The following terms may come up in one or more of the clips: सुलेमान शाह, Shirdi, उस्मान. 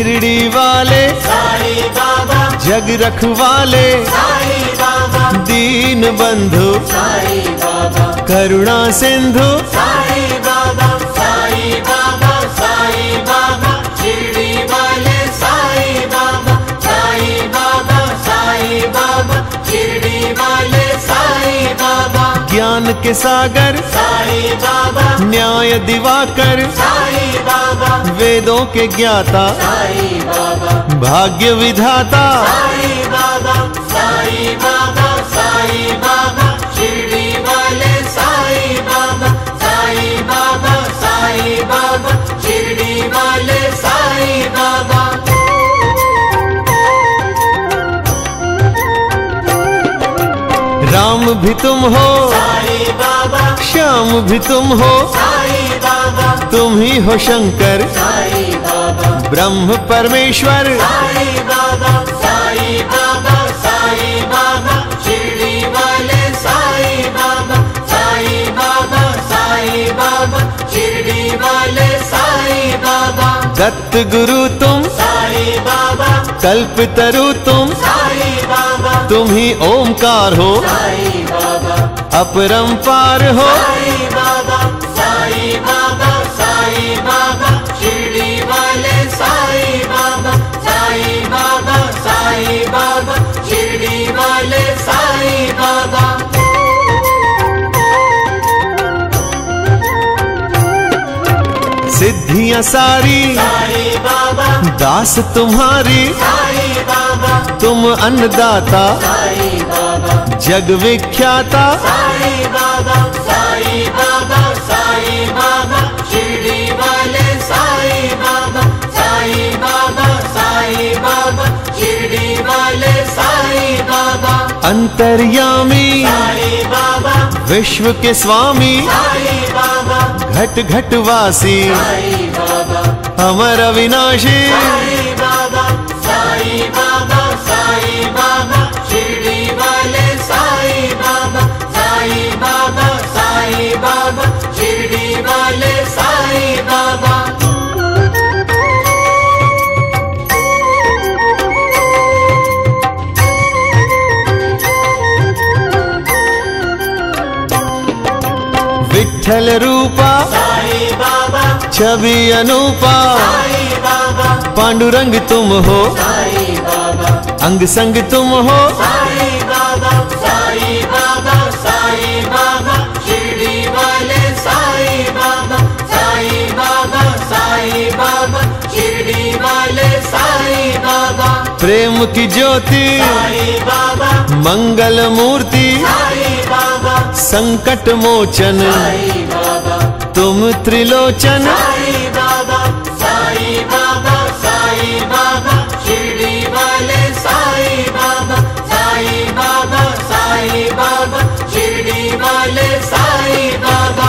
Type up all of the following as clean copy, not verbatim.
शिरडी वाले साईं बाबा, जग रखवाले साईं बाबा, दीन बंधु साईं बाबा, करुणा सिंधु साईं बाबा, साईं बाबा, साईं बाबा, शिरडी वाले साईं बाबा, साईं बाबा, साईं बाबा, शिरडी वाले साईं बाबा, ज्ञान के सागर साईं बाबा, न्याय दिवाकर साईं बाबा, वेदों के ज्ञाता साईं बाबा, भाग्य विधाता साईं बाबा, साईं बाबा, साईं बाबा, शिरडी वाले साईं बाबा, साईं बाबा, साईं बाबा, शिरडी वाले साईं बाबा। राम भी तुम हो साईं बाबा, श्याम भी तुम हो साईं बाबा, तुम ही हो शंकर साईं बाबा, ब्रह्म परमेश्वर साईं बाबा, साईं बाबा, साईं बाबा, शिरडी वाले साईं बाबा, साईं बाबा, साईं बाबा, शिरडी वाले साईं बाबा। दत्त गुरु तुम साईं बाबा, कल्पतरु तुम साईं बाबा, तुम ही ओमकार हो साईं बाबा, अपरंपार हो साईं बाबा, साईं बाबा, साईं बाबा, शिरडी वाले साईं बाबा, साईं बाबा, साईं बाबा, शिरडी वाले साईं बाबा। सिद्धियां सारी साईं बाबा, दास तुम्हारी साईं बाबा, तुम अन्नदाता साईं बाबा, जग विख्याता साईं बाबा, साईं बाबा, साईं बाबा, शिरडी वाले साईं बाबा, साईं बाबा, साईं बाबा, शिरडी वाले साईं बाबा। अंतर्यामी साईं बाबा, विश्व के स्वामी साईं बाबा, घट घट वासी साईं बाबा, अमर अविनाशी साईं बाबा, साईं बाबा, साईं बाबा, शिरडी वाले साईं बाबा, साईं बाबा, साईं बाबा, शिरडी वाले साईं बाबा। विठ्ठल रूपा साईं बाबा, छवि अनूपा साईं बाबा, पांडुरंग तुम हो साईं बाबा, अंग संग तुम हो साईं बाबा, साईं बाबा, साईं बाबा, शिरडी वाले साईं बाबा, साईं बाबा, साईं बाबा, शिरडी वाले साईं बाबा। प्रेम की ज्योति साईं बाबा, मंगल मूर्ति साईं बाबा, संकट मोचन साईं बाबा, तुम त्रिलोचन साईं बाबा, साईं बाबा, साईं बाबा, शिरडी वाले साईं बाबा, साईं बाबा, साईं बाबा, शिरडी वाले साईं बाबा।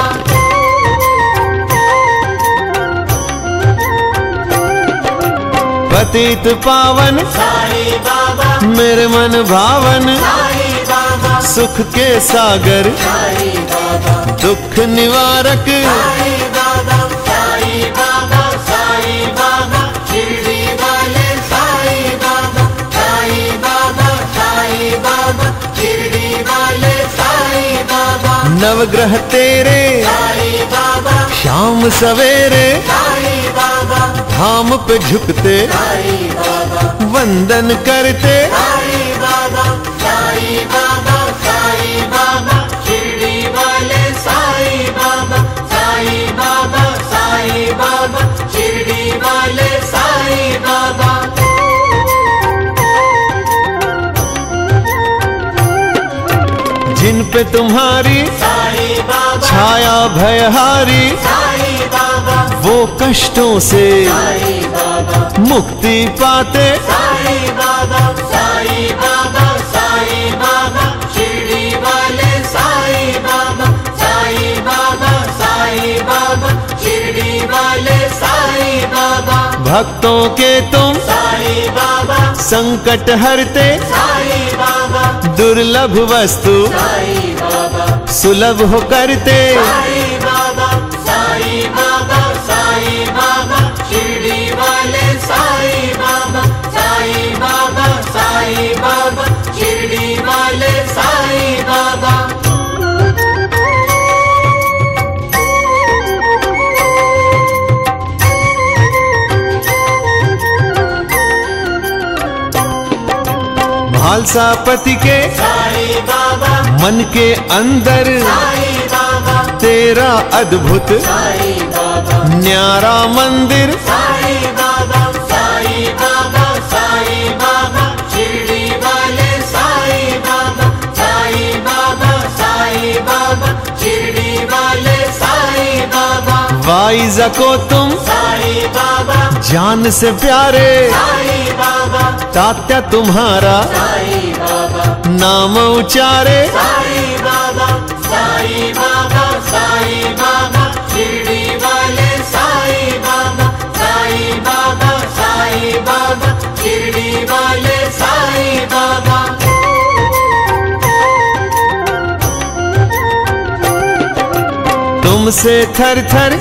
पतित पावन साईं बाबा, मेरे मन भावन साईं बाबा, सुख के सागर साईं बाबा, दुख निवारक साईं बाबा, साईं बाबा, साईं बाबा, शिरडी वाले साईं बाबा, साईं बाबा, साईं बाबा, शिरडी वाले साईं बाबा। नवग्रह तेरे साईं बाबा, शाम सवेरे साईं बाबा, धाम पे झुकते साईं बाबा, वंदन करते साईं बाबा, साईं बाबा, साईं बाबा, शिरडी वाले साईं बाबा, साईं बाबा, साईं बाबा, शिरडी वाले साईं बाबा। जिन पे तुम्हारी साईं बाबा, छाया भयहारी साईं बाबा, वो कष्टों से साईं बाबा, मुक्ति पाते साईं बाबा, साईं बाबा, साईं बाबा, शिरडी वाले साईं बाबा, साईं बाबा, साईं बाबा, शिरडी वाले साईं बाबा। भक्तों के तुम साईं बाबा, संकट हरते साईं बाबा, दुर्लभ वस्तु साईं बाबा, सुलभ हो करते साईं बाबा, साईं बाबा, साईं बाबा, शिरडी वाले साईं। खालसा पति के मन के अंदर तेरा अद्भुत न्यारा मंदिर। वाइज को तुम जान से प्यारे, तात्या तुम्हारा नाम उचारे। तुमसे थर थर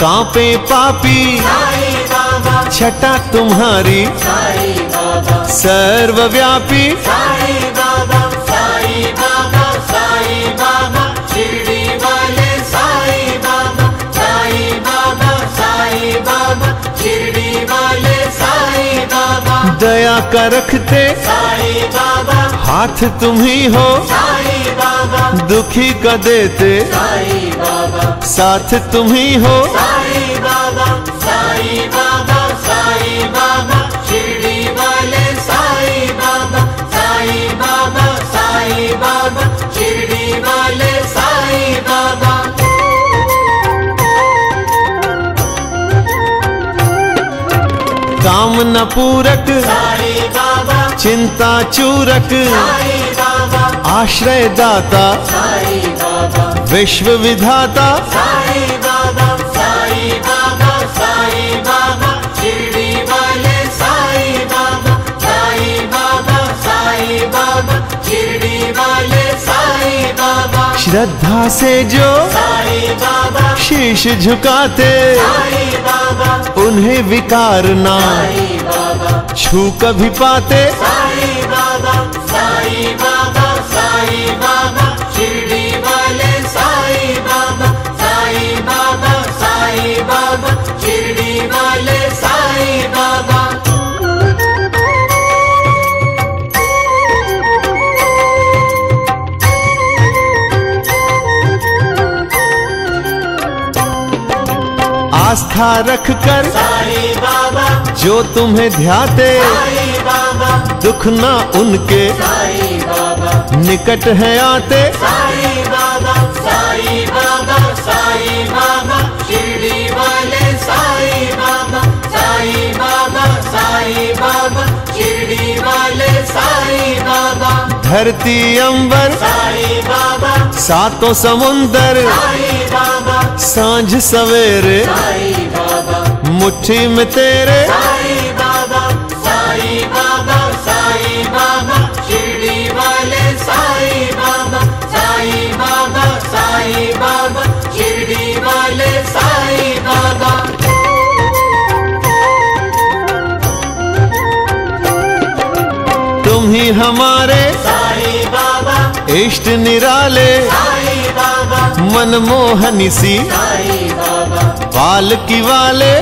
कांपे पापी, छटा तुम्हारी सर्वव्यापी। दया का रखते हाथ तुम्ही हो, दुखी का देते साथ तुम्ही हो। कामना पूरक चिंता चूरक आश्रय दाता विश्व विधाता। श्रद्धा से जो शीश झुकाते उन्हें विकार ना छू कभी पाते। आस्था रख कर जो तुम्हें ध्याते, दुख ना उनके निकट है आते। धरती अंबर सातों समुंदर, सांझ सवेरे मुट्ठी में तेरे। तुम ही हमारे इष्ट निराले, मनमोहनी सी पालकी वाले।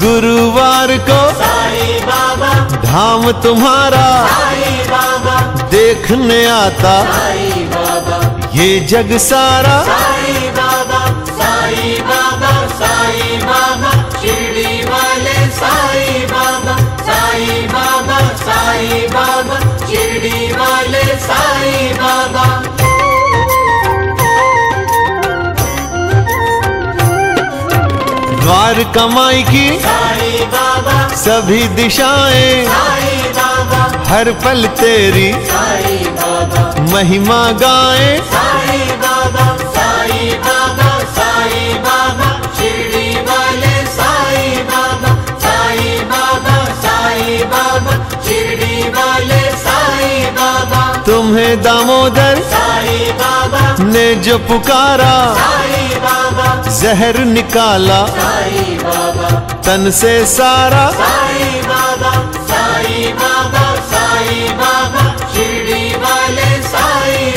गुरुवार को धाम तुम्हारा देखने आता ये जग सारा। द्वार कमाई की सभी दिशाएं, हर पल तेरी महिमा गाए। तुम्हें दामोदर ने जो पुकारा, जहर निकाला तन से सारा। साईं बाबा शिरडी वाले साईं।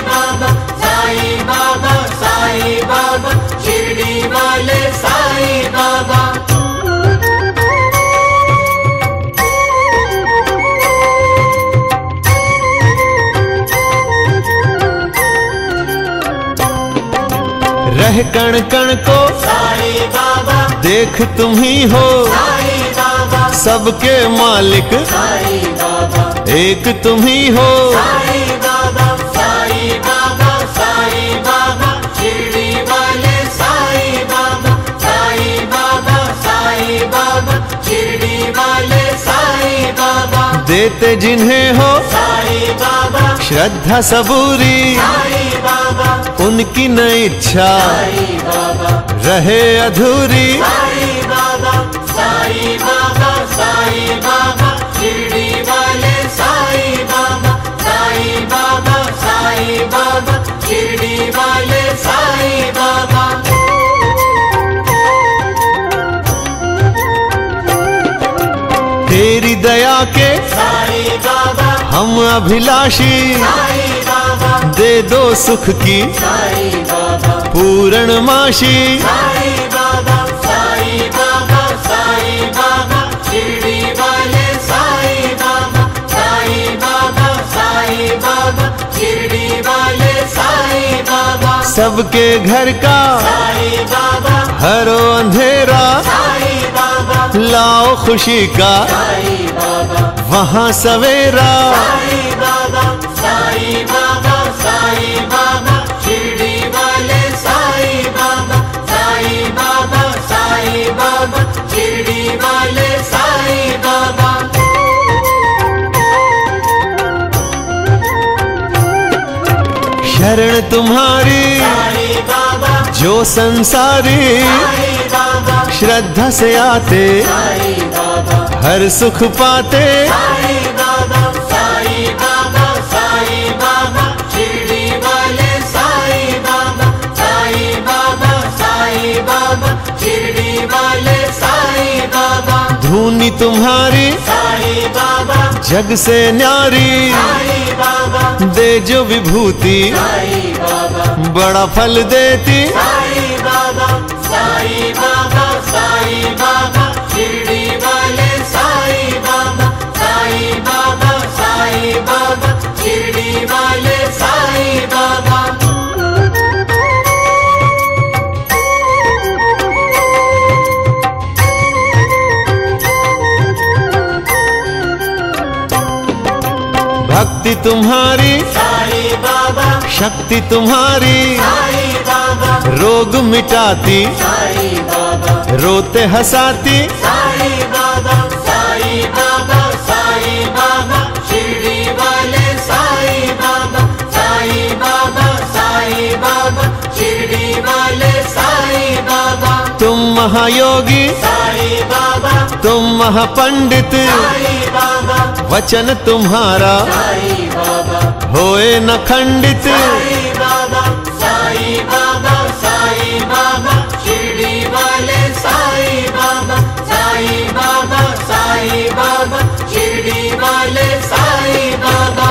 रह कण कण को साईं बाबा, देख तुम ही हो साईं बाबा, सबके मालिक साईं बाबा, एक तुम ही हो साईं बाबा, साईं बाबा, साईं बाबा, शिरडी वाले साईं बाबा, साईं बाबा, साईं बाबा, शिरडी वाले साईं बाबा, देते जिन्हें हो साईं बाबा, श्रद्धा सबूरी साईं बाबा, उनकी न इच्छा साईं बाबा, रहे अधूरी साईं बाबा, साईं बाबा, साईं बाबा, शिरडी वाले साईं बाबा, साईं बाबा, साईं बाबा, शिरडी वाले साईं बाबा। तेरी दया के साईं बाबा, हम अभिलाषी साईं बाबा, दे दो सुख की साईं बाबा, पूर्णमासी साईं बाबा, साईं बाबा, साईं बाबा, शिरडी वाले साईं बाबा, साईं बाबा, साईं बाबा, शिरडी वाले साईं बाबा, सबके घर का साईं बाबा, हरो अंधेरा साईं बाबा, लाओ खुशी का साईं बाबा, वहाँ सवेरा साईं बाबा, साईं बाबा, साईं बाबा, शिरडी वाले साईं बाबा, साईं बाबा, साईं बाबा, शिरडी वाले साईं बाबा। शरण तुम्हारी साईं बाबा, जो संसारी साईं बाबा, श्रद्धा से आते साईं बाबा, हर सुख पाते साईं बाबा, साईं बाबा, साईं बाबा, शिरडी वाले साईं बाबा, साईं बाबा, साईं बाबा, शिरडी वाले साईं बाबा। धुनी तुम्हारी साईं बाबा, जग से न्यारी साईं बाबा, दे जो विभूति साईं बाबा, बड़ा फल देती साईं बाबा, साईं बाबा, साईं बाबा, शिरडी वाले साईं बाबा, साईं बाबा, साईं बाबा, शिरडी वाले साईं बाबा। भक्ति तुम्हारी साईं बाबा, शक्ति तुम्हारी साईं बाबा, रोग मिटाती साईं बाबा, रोते हंसाती साईं बाबा, साईं बाबा, साईं बाबा, शिरडी वाले साईं बाबा, साईं बाबा, साईं बाबा, शिरडी वाले साईं बाबा। तुम महायोगी साईं बाबा, तुम महापंडित साईं बाबा, वचन तुम्हारा साईं बाबा, होए न खंडित साईं बाबा, साईं बाबा, साईं बाबा, शिरडी वाले साईं बाबा, साईं बाबा, साईं बाबा, शिरडी वाले साईं बाबा।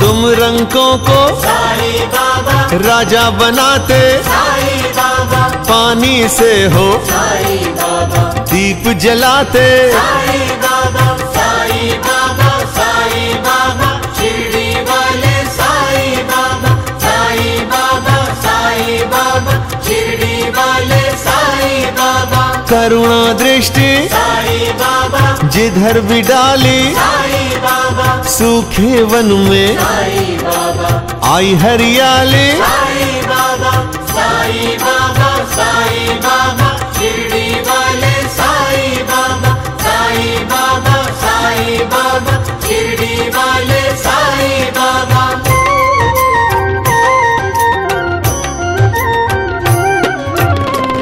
तुम रंगों को साईं बाबा, राजा बनाते साईं बाबा, पानी से हो साईं बाबा, दीप जलाते साईं बाबा, साईं बाबा, साईं बाबा, शिरडी वाले साईं बाबा, साईं बाबा, साईं बाबा, शिरडी वाले साईं बाबा। करुणा दृष्टि साईं बाबा, जिधर भी डाली साईं बाबा, सूखे वन में साईं बाबा, आई हरियाली साईं बाबा, साईं बाबा, साईं बाबा, शिरडी वाले साईं बाबा, साईं बाबा, साईं बाबा, शिरडी वाले साईं बाबा।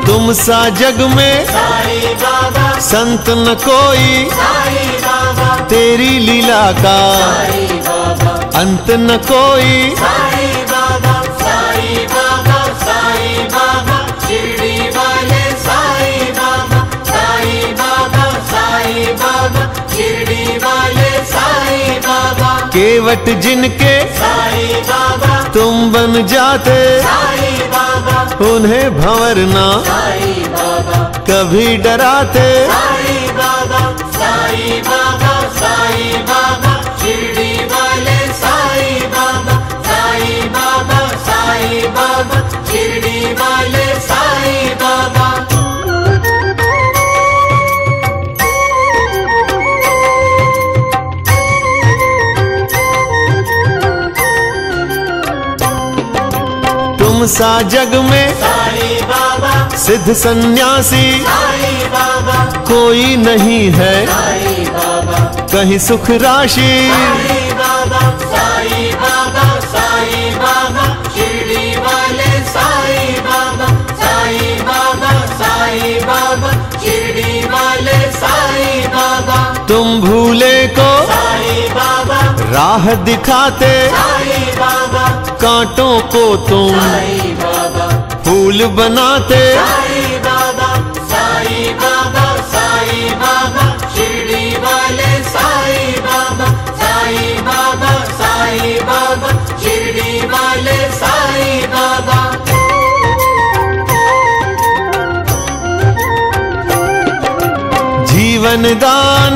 तुम सा जग में साईं बाबा, संत न कोई साईं बाबा, तेरी लीला का साईं बाबा, अंत न कोई साईं बाबा, साईं बाबा, साईं बाबा, शिरडी वाले साईं बाबा, साईं बाबा, साईं बाबा, शिरडी वाले साईं बाबा। केवट जिनके साईं बाबा, तुम बन जाते साईं बाबा, उन्हें भंवरना साईं बाबा, कभी डराते साईं बाबा, साईं बाबा, साईं बाबा, शिरडी वाले साईं। सा जग में बाबा सिद्ध सन्यासी बाबा कोई नहीं है बाबा, कहीं सुख राशि तुम भूले को राह दिखाते बाबा, कांटों को तुम फूल बनाते बाबा, बाबा, बाबा, शिरडी वाले बाबा, बाबा, शिरडी वाले बाबा। जीवन दान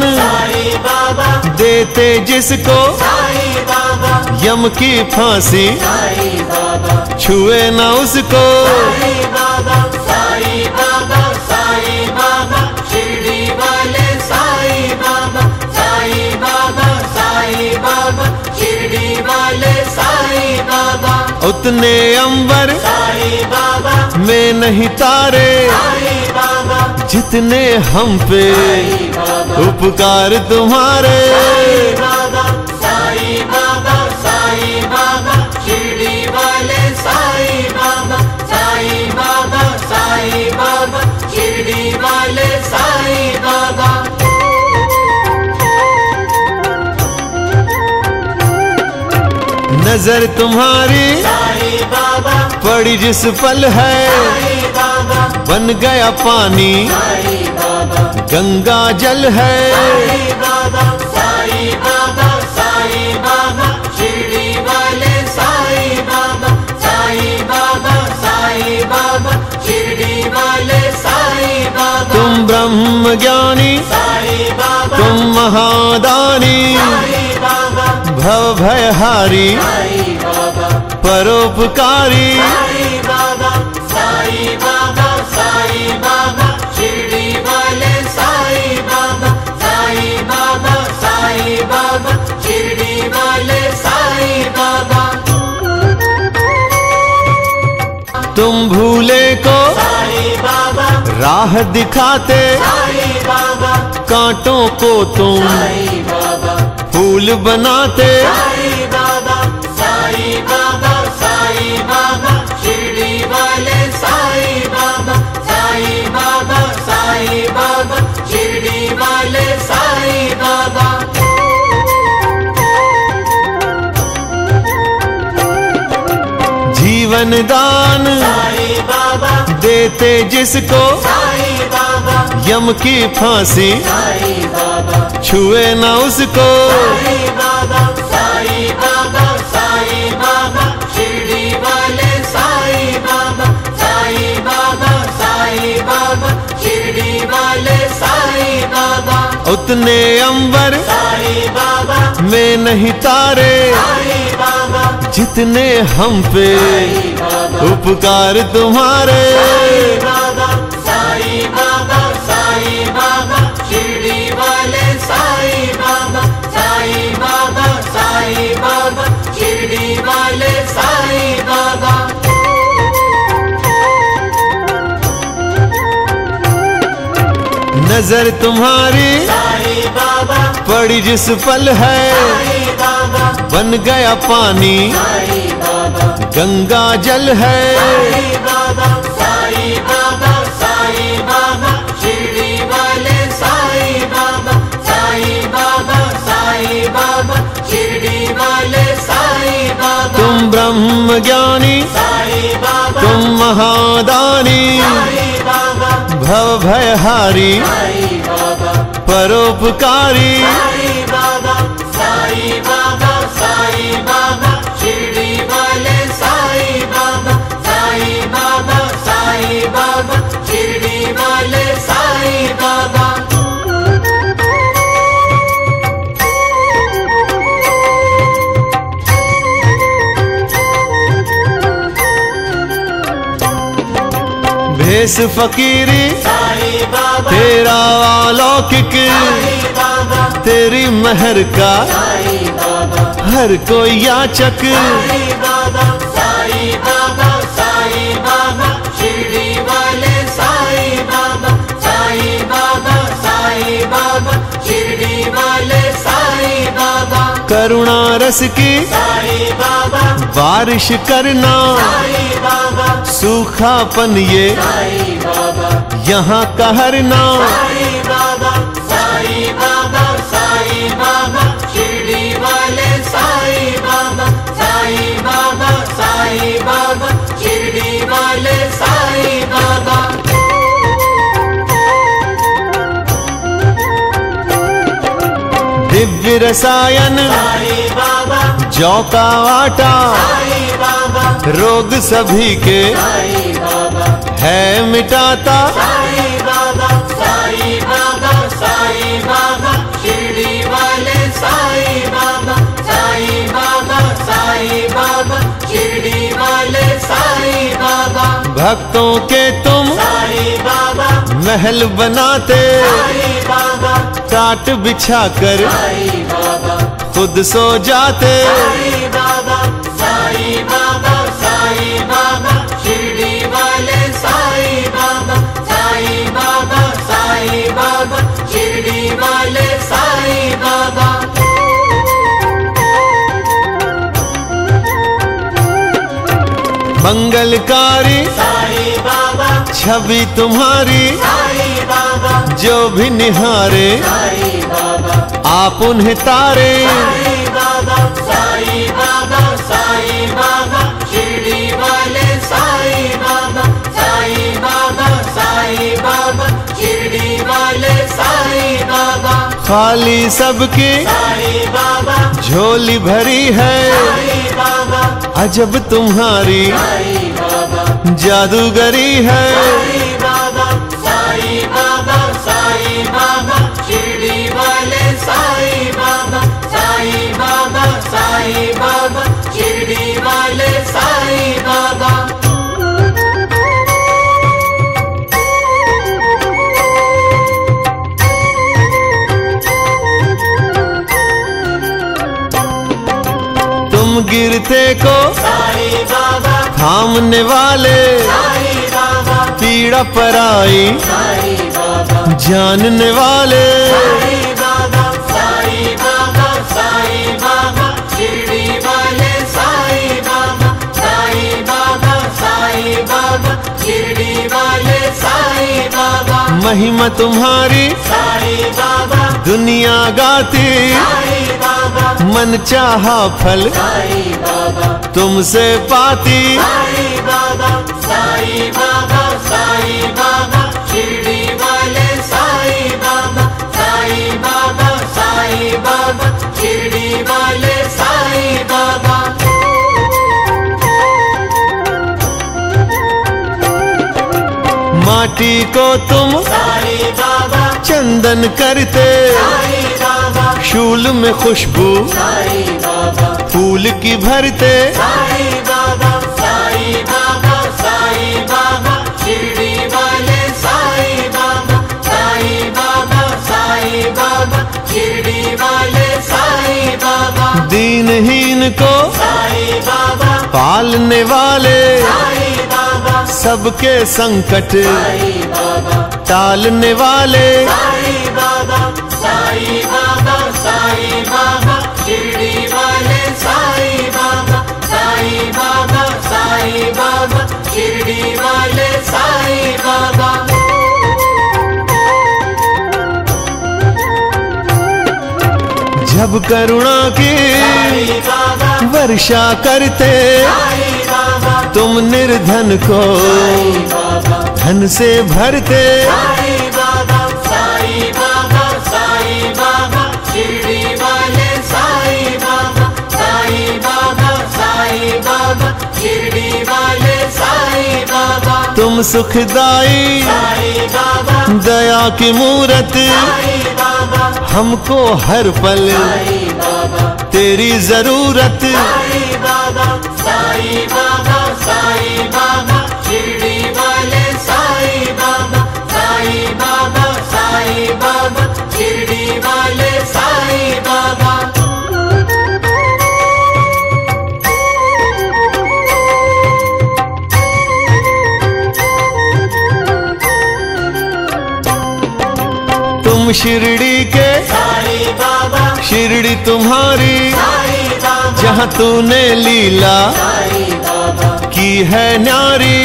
देते जिसको यम की फांसी छुए न उसको उतने अंबर में नहीं तारे जितने हम पे उपकार तुम्हारे नजर तुम्हारी बाबा पड़ी जिस पल है बाबा बन गया पानी बाबा गंगा जल है बाबा बाबा बाबा शिरडी वाले बाबा बाबा बाबा शिरडी वाले बाबा। तुम ब्रह्म ज्ञानी बाबा तुम महादानी भव भयहारी परोपकारी साई बाबा शिरडी वाले साई बाबा शिरडी वाले साई बाबा। तुम भूले को राह दिखाते बाबा कांटों को तुम फूल बनाते साई बाबा शिरडी वाले साई बाबा शिरडी वाले साई बाबा। जीवन दान देते जिसको यम की फांसी छुए न उसको साई बाबा शिरडी वाले साई बाबा शिरडी वाले साई बाबा। उतने अंबर बाबा में नहीं तारे बाबा जितने हम पे उपकार तुम्हारे नजर तुम्हारी बाबा पड़ी जिस पल है बाबा बन गया पानी बाबा गंगा जल है साई बाबा शिरडी वाले साई बाबा शिरडी वाले साई बाबा। तुम ब्रह्म ज्ञानी तुम महादानी भव भयहारी परोपकारी साई बाबा शिरडी वाले साई बाबा शिरडी वाले साई बाबा। भेष फकीरी तेरा अलौकिक तेरी महर का हर कोई याचक साई करुणा रस की बारिश करना, सूखापन ये यहाँ का हरना। दिव्य रसायन जौ का आटा, रोग सभी के है मिटाता। भक्तों के तुम महल बनाते, टाट बिछा कर खुद सो जाते। मंगलकारी छवि तुम्हारी, जो भी निहारे आप उन्हें तारे। खाली सबकी झोली भरी है, अजब तुम्हारी जादूगरी है। गिरते को थामने वाले, पीड़ा पराई जानने वाले। महिमा तुम्हारी दुनिया गाती, मन चाहा फल तुमसे पाती। माटी को तुम चंदन करते, शूल में खुशबू फूल की भरते। दीनहीन को पालने वाले, सबके संकट टालने वाले। जब करुणा की वर्षा करते, तुम निर्धन को धन से भरते। तुम सुखदाई दया की मूरत, हमको हर पल तेरी जरूरत। शिरडी के साईं बाबा। शिरडी तुम्हारी, जहाँ तूने लीला की है न्यारी।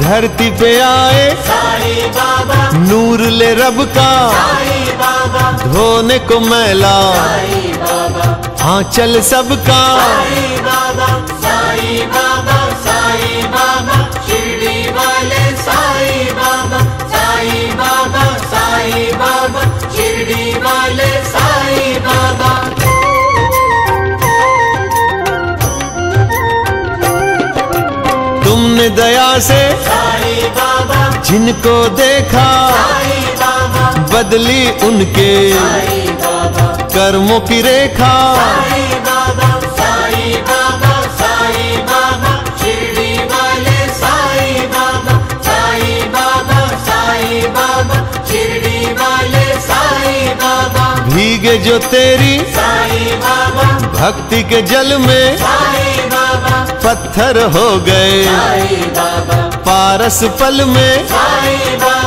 धरती पे आए साईं बाबा, नूर ले रब का साईं बाबा, धोने को मैला साईं बाबा, आंचल सबका साईं बाबा, साईं बाबा, साईं बाबा, शिरडी वाले साईं बाबा, साईं बाबा, साईं बाबा, शिरडी वाले साईं बाबा। तुमने दया से जिनको देखा, बदली उनके कर्मों की रेखा। भीगे जो तेरी भक्ति के जल में, पत्थर हो गए पारस पल में।